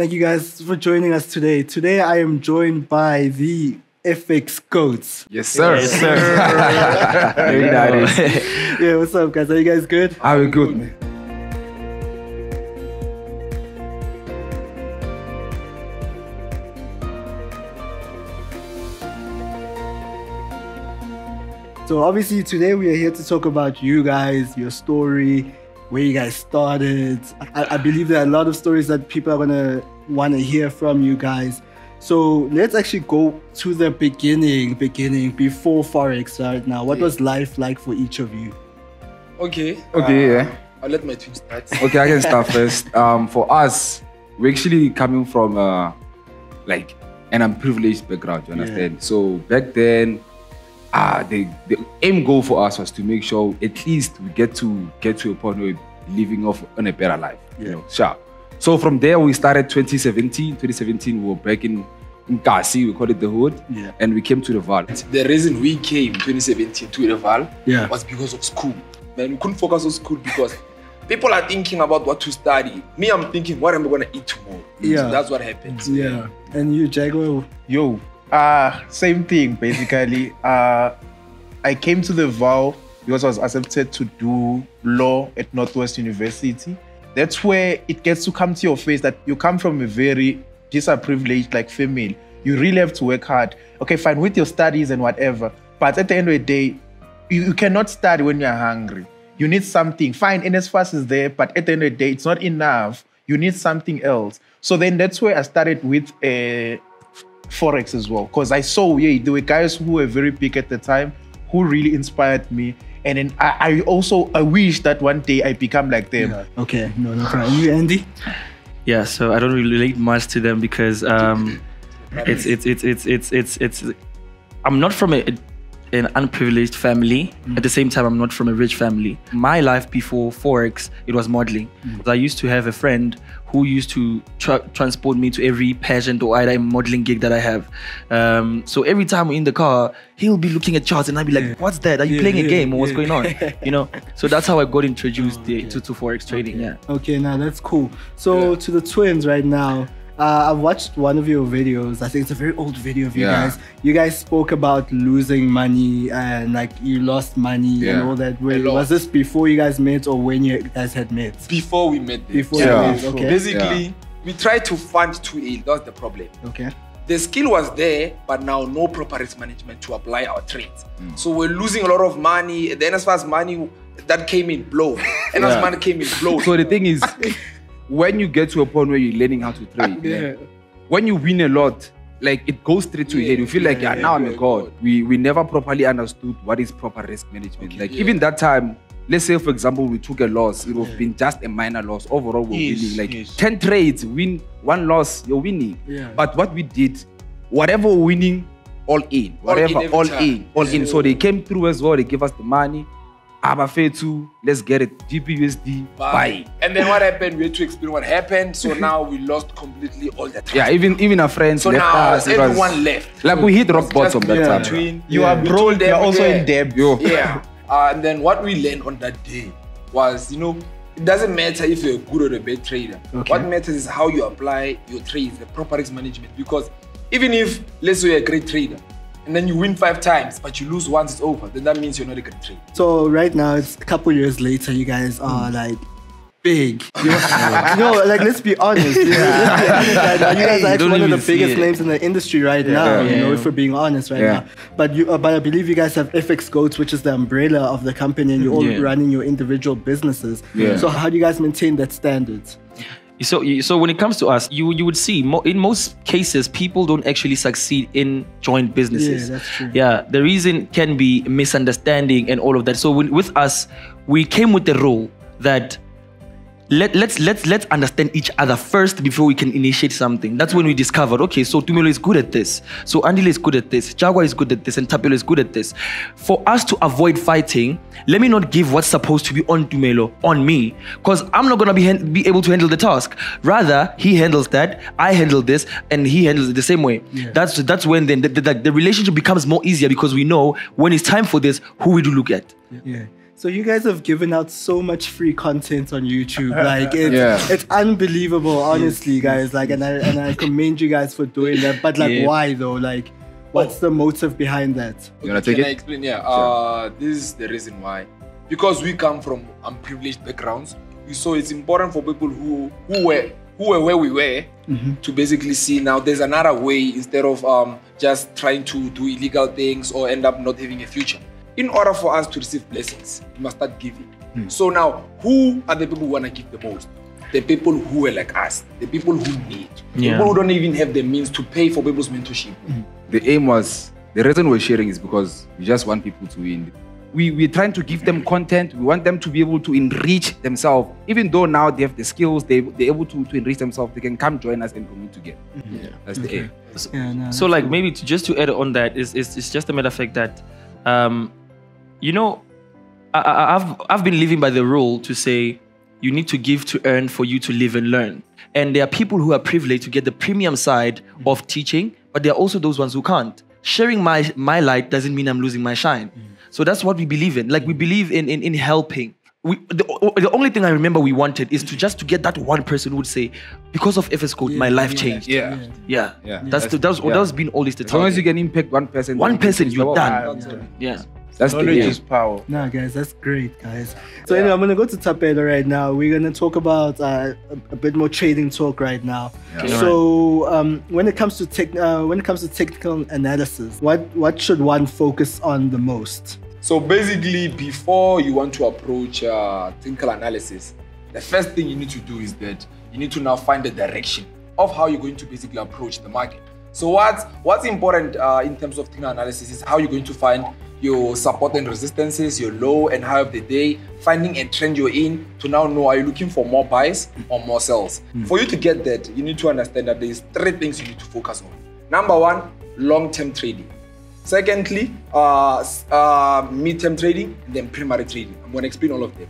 Thank you guys for joining us today. Today I am joined by the FX Goats. Yes, sir. Yes, sir. Yeah, what's up, guys? Are you guys good? I'm good, man. So obviously today we are here to talk about you guys, your story, where you guys started. I believe there are a lot of stories that people are gonna wanna hear from you guys. So let's actually go to the beginning before Forex right now. What was life like for each of you? Okay, I'll let my team start. Okay, I can start first. For us, we're actually coming from like an unprivileged background, you understand? Yeah. So back then, the aim goal for us was to make sure at least we get to a point where we're living off on a better life. Yeah. You know, sharp. So from there we started 2017. 2017 we were back in Kassi, we called it the hood. Yeah. And we came to the Val. The reason we came 2017 to the Val was because of school. Man, we couldn't focus on school because people are thinking about what to study. Me, I'm thinking what am I gonna eat tomorrow? Yeah. So that's what happened. Yeah. And you, Jaguar? Yo. Same thing basically. I came to the Val because I was accepted to do law at Northwest University. That's where it gets to come to your face that you come from a very disadvantaged like family. You really have to work hard. Okay, fine, with your studies and whatever. But at the end of the day, you cannot study when you're hungry. You need something. Fine, NSFAS is there, but at the end of the day, it's not enough. You need something else. So then that's where I started with Forex as well, because I saw there were guys who were very big at the time who really inspired me, and then I wish that one day I become like them. Yeah. Okay, no problem. You, Andy? Yeah, so I don't really relate much to them because I'm not from an unprivileged family. Mm. At the same time, I'm not from a rich family. My life before Forex, it was modeling. Mm. I used to have a friend who used to transport me to every pageant or either modeling gig that I have. So every time we're in the car, he'll be looking at charts and I'll be like, what's that? Are you playing a game or what's going on? You know, so that's how I got introduced to Forex trading. Okay. Yeah. Okay, now that's cool. So to the twins right now, I watched one of your videos. I think it's a very old video of you guys. You guys spoke about losing money and like you lost money and all that. Was this before you guys met or when you guys had met? Before we met. Before you met. Okay. Basically, we tried to fund 2A. That's the problem. Okay. The skill was there, but now no proper risk management to apply our trades. Mm. So we're losing a lot of money. The NSFAS money that came in blow. NSFAS money came in blow. So the thing is, when you get to a point where you're learning how to trade, when you win a lot, like it goes straight to your head. You feel like, now I'm a god. We never properly understood what is proper risk management. Okay, like even that time, let's say for example, we took a loss. It would have been just a minor loss. Overall, we're winning. Like 10 trades, win one loss, you're winning. Yeah. But what we did, whatever we're winning, all in. Whatever, all in. So they came through as well. They gave us the money. Let's get it. GBUSD, buy. And then what happened? We had to explain what happened. So now we lost completely all the time. Yeah, even our friends left us. So now everyone left. Like we hit rock bottom that time. Between, you are broke, you are also in debt. Yeah. And then what we learned on that day was, you know, it doesn't matter if you're a good or a bad trader. Okay. What matters is how you apply your trades, the proper risk management. Because even if, let's say you're a great trader, and then you win 5 times, but you lose once, it's over. Then that means you're not a good trader. So right now, it's a couple years later, you guys are like big. No, like let's be honest. You guys are actually one of the biggest names in the industry right now, you know, if we're being honest right now. But but I believe you guys have FX Goats, which is the umbrella of the company, and you're all running your individual businesses. Yeah. So how do you guys maintain that standard? So when it comes to us, you would see in most cases people don't actually succeed in joint businesses. Yeah, that's true. Yeah, the reason can be misunderstanding and all of that. So with us, we came with the rule that let's understand each other first before we can initiate something. That's when we discovered, okay, so Tumelo is good at this, so Andile is good at this, Jaguar is good at this, and Tapelo is good at this. For us to avoid fighting, let me not give what's supposed to be on Tumelo on me, because I'm not gonna be able to handle the task. Rather, he handles that, I handle this, and he handles it the same way. Yeah. That's when then the relationship becomes more easier, because we know when it's time for this, who we do look at. Yeah. So you guys have given out so much free content on YouTube. Like it's unbelievable, honestly, guys. Like, and I commend you guys for doing that. But like, why though? Like, what's the motive behind that? You wanna take it? Can I explain? Yeah. This is the reason why. Because we come from unprivileged backgrounds, so it's important for people who were where we were to basically see now there's another way instead of just trying to do illegal things or end up not having a future. In order for us to receive blessings, we must start giving. So now, who are the people who want to give the most? The people who are like us, the people who need, people who don't even have the means to pay for people's mentorship. The aim was, the reason we're sharing is because we just want people to win. We're trying to give them content. We want them to be able to enrich themselves. Even though now they have the skills, they're able to enrich themselves. They can come join us and commit together. That's the aim. So, so like maybe just to add on that, it's just a matter of fact that you know, I've been living by the rule to say you need to give to earn for you to live and learn. And there are people who are privileged to get the premium side of teaching, but there are also those ones who can't. Sharing my light doesn't mean I'm losing my shine. So that's what we believe in. Like we believe in helping. The only thing I remember we wanted is to get that one person who would say, because of FS Code, my life changed. That's been always the time. As long as you can impact one person. One person, you're done. That's knowledge is power. Nah, guys, that's great, guys. So anyway, I'm going to go to Tapelo right now. We're going to talk about a bit more trading talk right now. So when it comes to technical analysis, what should one focus on the most? So basically, before you want to approach technical analysis, the first thing you need to do is that you need to now find the direction of how you're going to basically approach the market. So what's important in terms of technical analysis is how you're going to find your support and resistances, your low and high of the day, finding a trend you're in to now know, are you looking for more buys or more sells? For you to get that, you need to understand that there's three things you need to focus on. Number one, long-term trading. Secondly, mid-term trading, and then primary trading. I'm going to explain all of them.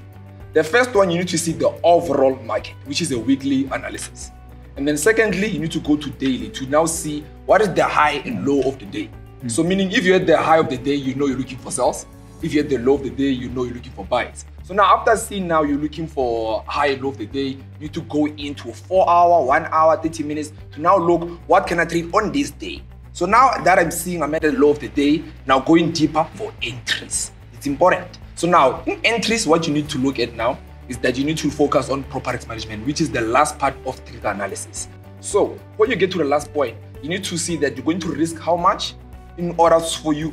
The first one, you need to see the overall market, which is a weekly analysis. And then secondly, you need to go to daily to now see what is the high and low of the day. So meaning if you're at the high of the day, you know you're looking for sales. If you're at the low of the day, you know you're looking for buys. So now after seeing now you're looking for high and low of the day, you need to go into a 4 hour, 1 hour, 30 minutes to now look, what can I trade on this day? So now that I'm seeing I'm at the low of the day, now going deeper for entries. It's important. So now in entries, what you need to look at now is that you need to focus on proper risk management, which is the last part of technical analysis. So when you get to the last point, you need to see that you're going to risk how much, in order for you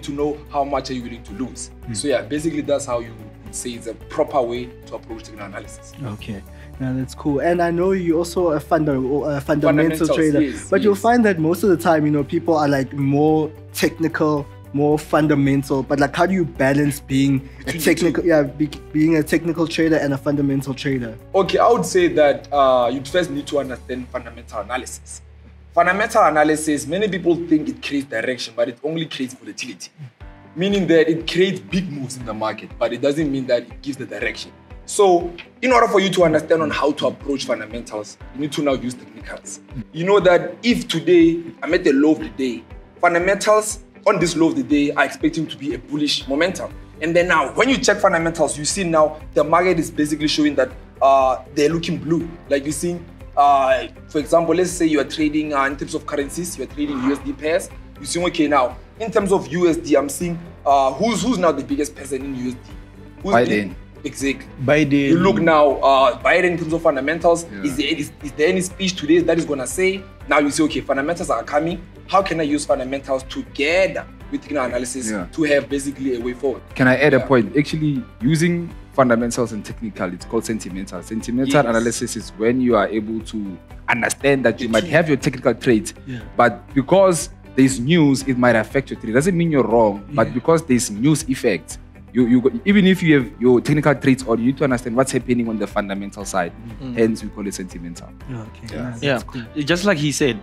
to know how much are you willing to lose. So yeah, basically that's how you would say it's a proper way to approach technical analysis. Okay, now that's cool. And I know you're also a fundamental trader, but you'll find that most of the time, you know, people are like more technical, more fundamental. But like, how do you balance being technical? Yeah, being a technical trader and a fundamental trader. Okay, I would say that you first need to understand fundamental analysis. Fundamental analysis, many people think it creates direction, but it only creates volatility. Meaning that it creates big moves in the market, but it doesn't mean that it gives the direction. So in order for you to understand on how to approach fundamentals, you need to now use technicals. You know that if today I'm at the low of the day, fundamentals on this low of the day are expecting to be a bullish momentum. And then now when you check fundamentals, you see now the market is basically showing that they're looking blue. Like you're seeing, for example, let's say you are trading in terms of currencies, you are trading USD pairs. You see, okay, now in terms of USD, I'm seeing who's now the biggest person in USD. Who's Biden. Exactly. Biden. You look now, Biden in terms of fundamentals. Yeah. Is there any speech today that is gonna say? Now you say, okay, fundamentals are coming. How can I use fundamentals together with technical analysis to have basically a way forward? Can I add a point? Actually, using fundamentals and technical, it's called sentimental. Sentimental analysis is when you are able to understand that you might have your technical traits, but because there's news, it might affect your trade. Doesn't mean you're wrong, but because there's news effect, even if you have your technical traits on, you need to understand what's happening on the fundamental side. Hence, we call it sentimental. Cool. Just like he said,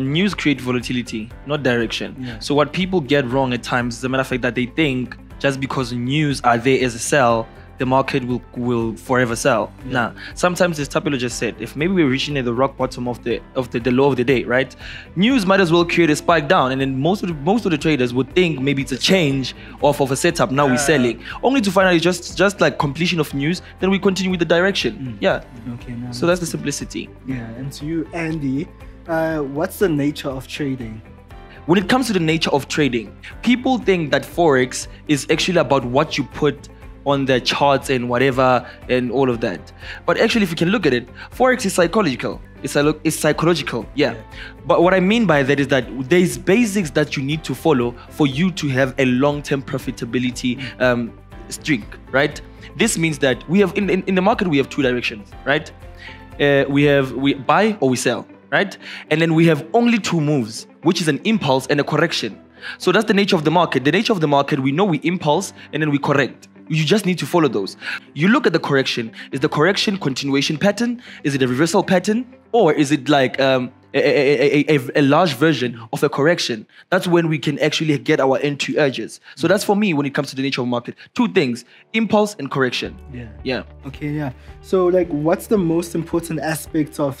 news create volatility, not direction. So what people get wrong at times is the matter of fact that they think just because news are there as a sell, the market will forever sell. Yeah. Now, sometimes, as Tapelo just said, if maybe we're reaching at the rock bottom of the low of the day, right? News might as well create a spike down, and then most of the traders would think maybe it's a change of a setup. Now we're selling, only to finally just like completion of news. Then we continue with the direction. Mm. Yeah. Okay. Now so that's the simplicity. Yeah. And to you, Andy, what's the nature of trading? When it comes to the nature of trading, people think that Forex is actually about what you put on the charts and whatever and all of that. But actually, if you can look at it, Forex is psychological. It's psychological, yeah. But what I mean by that is that there's basics that you need to follow for you to have a long-term profitability streak, right? This means that we have, in the market, we have two directions, right? We buy or we sell, right? And then we have only two moves, which is an impulse and a correction. So that's the nature of the market. The nature of the market, we know we impulse and then we correct. You just need to follow those. You look at the correction. Is the correction continuation pattern? Is it a reversal pattern? Or is it like a large version of a correction? That's when we can actually get our entry urges. So that's for me when it comes to the nature of the market. Two things, impulse and correction. Yeah. Yeah. Okay, yeah. So like, what's the most important aspect of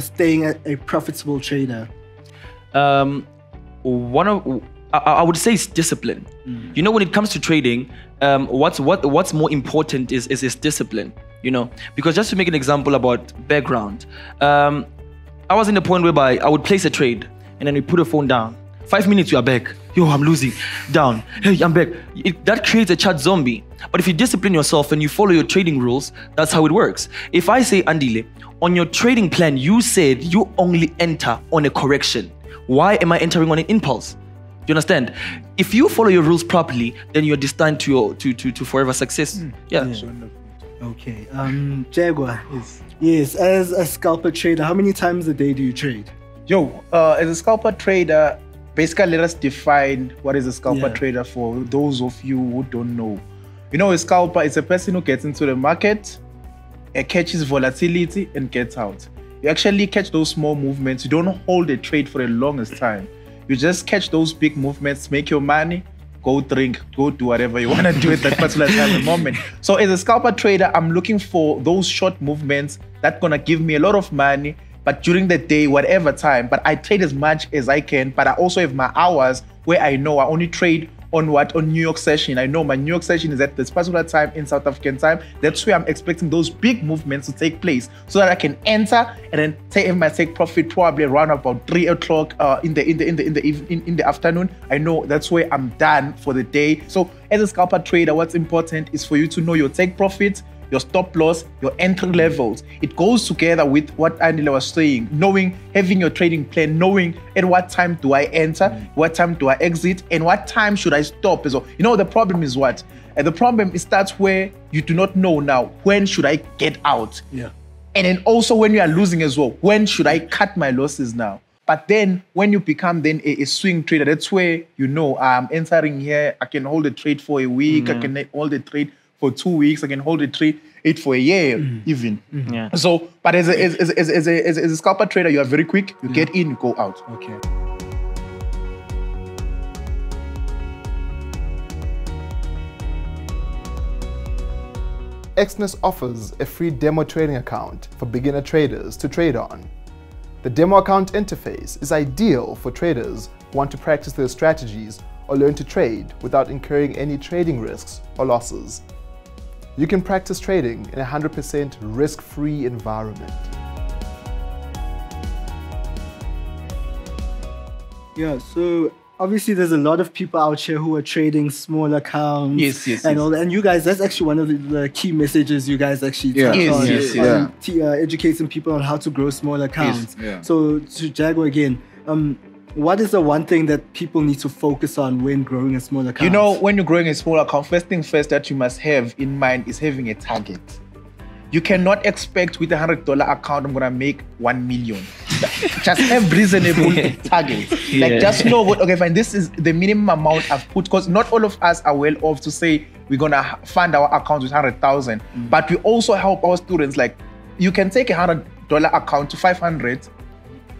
staying a profitable trader? I would say it's discipline. Mm. You know, when it comes to trading, what's more important is discipline. You know, because just to make an example about background, I was in a point whereby I would place a trade and then we put a phone down. 5 minutes, you are back. Yo, I'm losing. Down. Hey, I'm back. That creates a chat zombie. But if you discipline yourself and you follow your trading rules, that's how it works. If I say, Andile, on your trading plan, you said you only enter on a correction. Why am I entering on an impulse? Do you understand? If you follow your rules properly, then you're destined to forever success. Mm. Yeah. Yeah. Okay. Jaguar. Yes. Yes. As a scalper trader, how many times a day do you trade? Yo, as a scalper trader, basically let us define what is a scalper trader for those of you who don't know. You know, a scalper is a person who gets into the market, catches volatility and gets out. You actually catch those small movements. You don't hold a trade for the longest time. You just catch those big movements, make your money, go drink, go do whatever you want to do at that particular time and moment. So as a scalper trader, I'm looking for those short movements that's going to give me a lot of money, but during the day, whatever time. But I trade as much as I can, but I also have my hours where I know I only trade on New York session. I know my New York session is at this particular time in South African time. That's where I'm expecting those big movements to take place so that I can enter and then take profit probably around about 3 o'clock in the afternoon. I know that's where I'm done for the day. So as a scalper trader, what's important is for you to know your take profit, your stop loss, your entry levels. It goes together with what Andile was saying, having your trading plan, knowing at what time do I enter, what time do I exit, and what time should I stop as well. You know, the problem is what? The problem is that's where you do not know now, when should I get out? Yeah. And then also when you are losing as well, when should I cut my losses now? But then when you become then a swing trader, that's where you know, I'm entering here, I can hold a trade for a week, I can hold a trade for 2 weeks, I can hold a trade for a year even. Mm-hmm. Yeah. So, but as a scalper trader, you are very quick. You get in, you go out. Okay. Exness offers a free demo trading account for beginner traders to trade on. The demo account interface is ideal for traders who want to practice their strategies or learn to trade without incurring any trading risks or losses. You can practice trading in a 100% risk-free environment. Yeah, so obviously there's a lot of people out here who are trading small accounts. Yes, yes, and all that. And you guys, that's actually one of the key messages you guys actually educating people on how to grow small accounts. Yes, yeah. So to Jaguar again, what is the one thing that people need to focus on when growing a small account? You know, when you're growing a small account, first thing first that you must have in mind is having a target. You cannot expect with a $100 account, I'm going to make 1 million. Just have reasonable targets. Yeah. Like just know what, okay, fine, this is the minimum amount I've put, because not all of us are well off to say we're going to fund our account with 100,000. But we also help our students, like you can take a $100 account to 500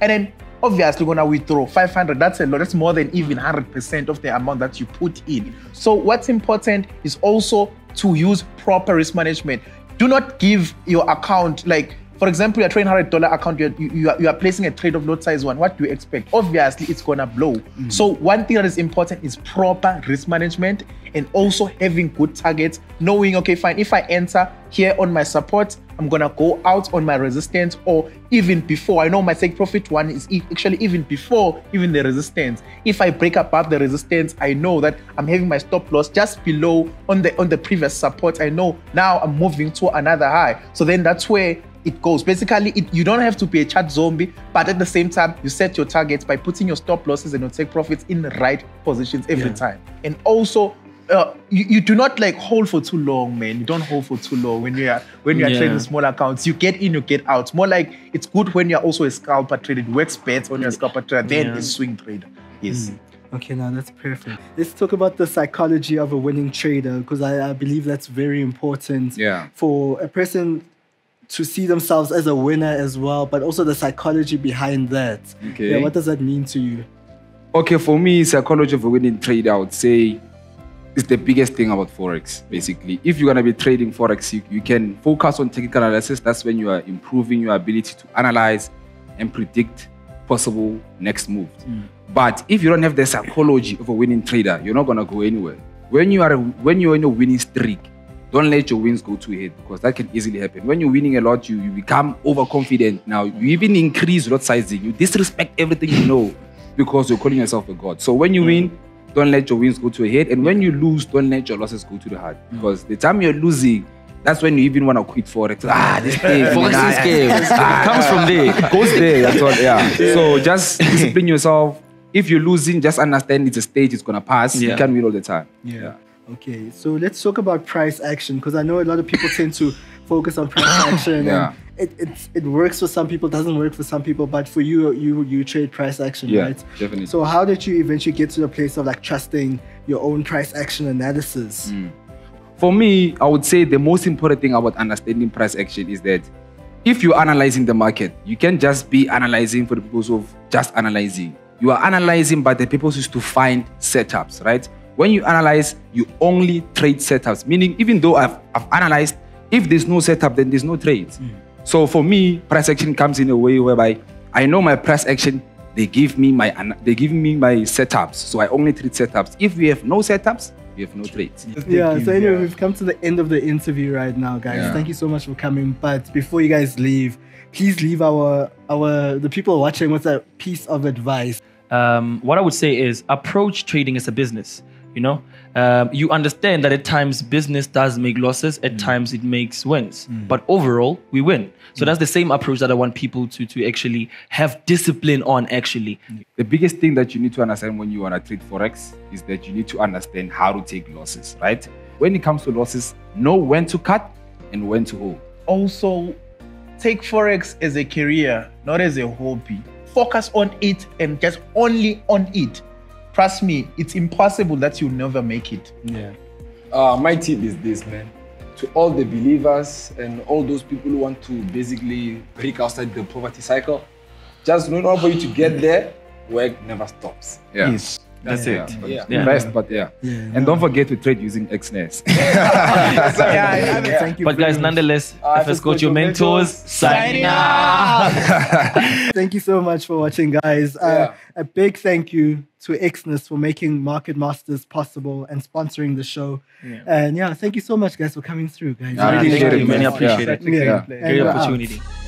and then obviously gonna withdraw 500. That's a lot. That's more than even 100% of the amount that you put in. So what's important is also to use proper risk management. Do not give your account, like, for example, your $1,200 account, you are placing a trade of lot size one. What do you expect? Obviously, it's gonna blow. So one thing that is important is proper risk management and also having good targets, knowing, okay, fine, if I enter here on my support, I'm gonna go out on my resistance, or even before. I know my take profit one is actually even before even the resistance. If I break above the resistance, I know that I'm having my stop loss just below on the previous support. I know now I'm moving to another high. So then that's where it goes. Basically, you don't have to be a chart zombie, but at the same time, you set your targets by putting your stop losses and your take profits in the right positions every time. And also, you do not like hold for too long, man. You don't hold for too long when you are trading small accounts. You get in, you get out. More like it's good when you are also a scalper trader. It works better when you're a scalper trader than a swing trader. Yes. Okay, now that's perfect. Let's talk about the psychology of a winning trader, because I believe that's very important for a person to see themselves as a winner as well, but also the psychology behind that. Okay. Yeah, what does that mean to you? Okay, for me, psychology of a winning trader, I would say, is the biggest thing about Forex, basically. If you're going to be trading Forex, you can focus on technical analysis. That's when you are improving your ability to analyze and predict possible next moves. But if you don't have the psychology of a winning trader, you're not going to go anywhere. When you're in a winning streak, don't let your wins go to ahead, because that can easily happen. When you're winning a lot, you become overconfident. Now, you even increase lot sizing. You disrespect everything you know because you're calling yourself a god. So when you win, don't let your wins go to ahead. And when you lose, don't let your losses go to the heart. Because the time you're losing, that's when you even want to quit Forex. This thing. Forex is game. It comes from there. It goes there. That's what, So just discipline yourself. If you're losing, just understand it's a stage. It's going to pass. You can't win all the time. Okay, so let's talk about price action, because I know a lot of people tend to focus on price action. It works for some people, doesn't work for some people, but for you, you trade price action, right? Definitely. So how did you eventually get to the place of like trusting your own price action analysis? For me, I would say the most important thing about understanding price action is that if you're analyzing the market, you can't just be analyzing for the purpose of just analyzing. You are analyzing, but the purpose is to find setups, right? When you analyze, you only trade setups. Meaning, even though I've analyzed, if there's no setup, then there's no trades. So for me, price action comes in a way whereby I know my price action, they give me my setups. So I only trade setups. If we have no setups, we have no trades. So anyway, we've come to the end of the interview right now, guys. Thank you so much for coming. But before you guys leave, please leave the people watching with a piece of advice. What I would say is approach trading as a business. You know, you understand that at times business does make losses, at times it makes wins, but overall we win. So that's the same approach that I want people to actually have discipline on actually. The biggest thing that you need to understand when you want to trade Forex is that you need to understand how to take losses, right? When it comes to losses, know when to cut and when to hold. Also, take Forex as a career, not as a hobby. Focus on it and just only on it. Trust me, it's impossible that you'll never make it. My tip is this, man. To all the believers and all those people who want to basically break outside the poverty cycle, just in order for you to get there, work never stops. That's it. And don't forget to trade using Exness. Thank you. But guys, nonetheless, FS Coach, your mentors, signing out. Thank you so much for watching, guys. A big thank you to Exness for making Market Masters possible and sponsoring the show. And thank you so much, guys, for coming through, guys. Really appreciate it. Really appreciate it. Great opportunity.